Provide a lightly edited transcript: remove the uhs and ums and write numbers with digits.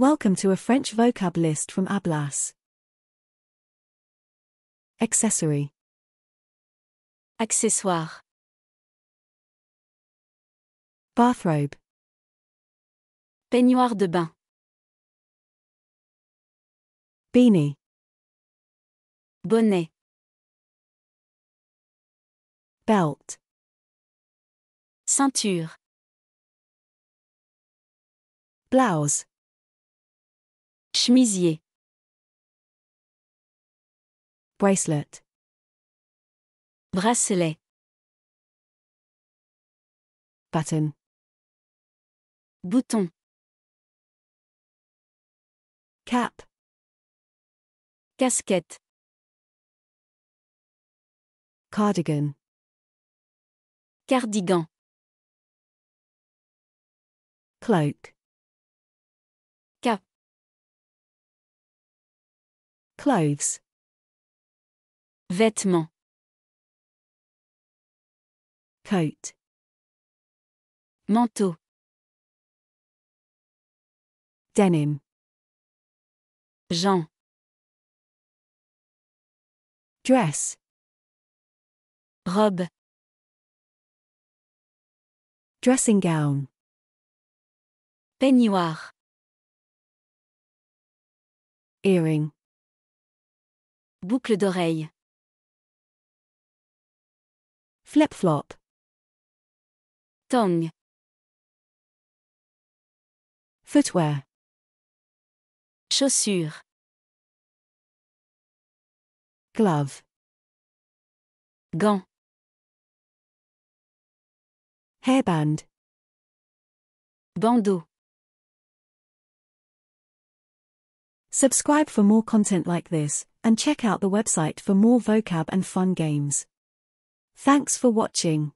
Welcome to a French vocab list from Ablas. Accessory. Accessoire. Bathrobe. Peignoir de bain. Beanie. Bonnet. Belt. Ceinture. Blouse. Chemisier. Bracelet. Bracelet. Button. Bouton. Cap. Casquette. Cardigan. Cardigan. Cloak. Cap. Clothes. Vêtements. Coat. Manteau. Denim. Jean. Dress. Robe. Dressing gown. Peignoir. Earring. Boucle d'oreille. Flip-flop. Tongue. Footwear. Chaussures. Glove. Gant. Hairband. Bandeau. Subscribe for more content like this, and check out the website for more vocab and fun games. Thanks for watching.